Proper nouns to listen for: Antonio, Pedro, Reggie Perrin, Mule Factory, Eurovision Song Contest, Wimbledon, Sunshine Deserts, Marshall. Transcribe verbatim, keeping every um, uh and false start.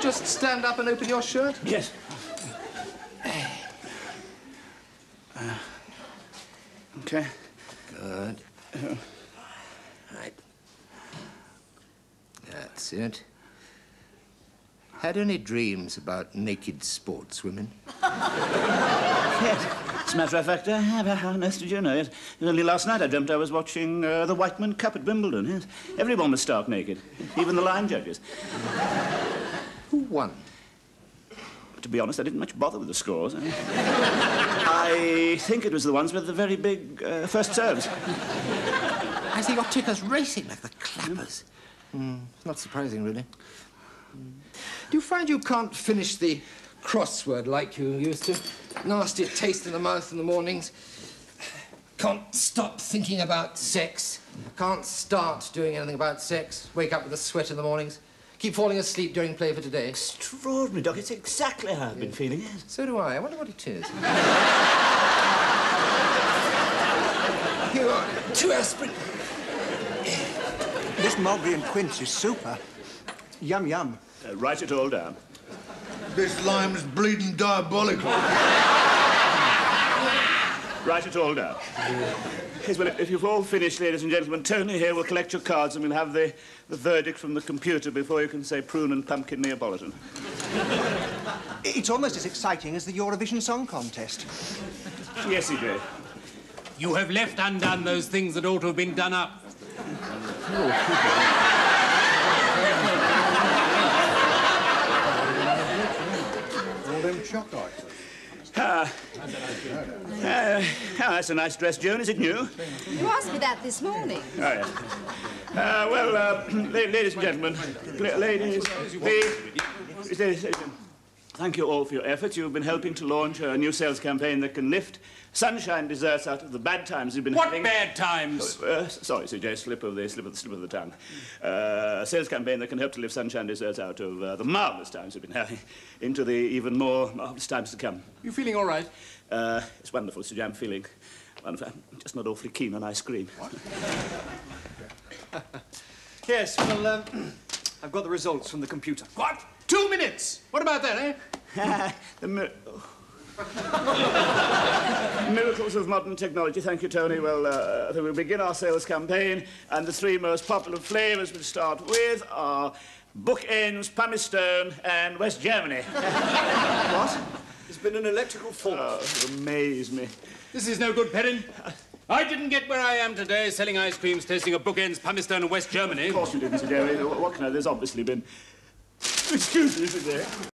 you just stand up and open your shirt? Yes. Uh, okay. Good. Uh, right. That's it. Had any dreams about naked sportswomen? Yes. As a matter of fact, I have. How nice did you know? Yes. Only last night I dreamt I was watching uh, the Whiteman Cup at Wimbledon. Yes. Everyone was stark naked, even the line judges. Who won? To be honest, I didn't much bother with the scores. I think it was the ones with the very big uh, first serves. As they got tickers racing like the clappers. Mm, not surprising, really. Mm. Do you find you can't finish the crossword like you used to? Nasty taste in the mouth in the mornings. Can't stop thinking about sex. Can't start doing anything about sex. Wake up with a sweat in the mornings. Keep falling asleep during play for today. Extraordinary, Doc. It's exactly how I've yeah. been feeling. Yes. So do I. I wonder what it is. Here you are. Two aspirin. This mulberry and quince is super. Yum, yum. Uh, write it all down. This lime's bleeding diabolical. Write it all down. Yes, well, if you've all finished, ladies and gentlemen, Tony here will collect your cards and we'll have the, the verdict from the computer before you can say prune and pumpkin Neapolitan. It's almost as exciting as the Eurovision Song Contest. Yes, E J. You have left undone those things that ought to have been done up. Oh. Them shock eyes. Ah. Uh, oh, that's a nice dress, Joan. Is it new? You asked me that this morning. Oh, yeah. Uh, well, uh, ladies and gentlemen, ladies, ladies, thank you all for your efforts. You've been helping to launch a new sales campaign that can lift Sunshine Deserts out of the bad times you've been what having. What bad times? Oh, uh, sorry, C J, slip of the slip of the slip of the tongue. Uh, a sales campaign that can help to lift Sunshine Deserts out of uh, the marvellous times you've been having into the even more marvellous times to come. You feeling all right? Uh, it's wonderful, C J. I'm feeling wonderful. I'm just not awfully keen on ice cream. What? Yes. Well, uh, I've got the results from the computer. What? Two minutes! What about that, eh? the mir oh. Miracles of modern technology. Thank you, Tony. Well, uh, we'll begin our sales campaign, and the three most popular flavours we'll start with are bookends, pumice stone, and West Germany. What? There's been an electrical fault. Oh, you amaze me. This is no good, Perrin. I didn't get where I am today selling ice creams, tasting of bookends, pumice stone, and West Germany. Of course you didn't, Sir Jerry. What can I? There's obviously been. Excuse me, today.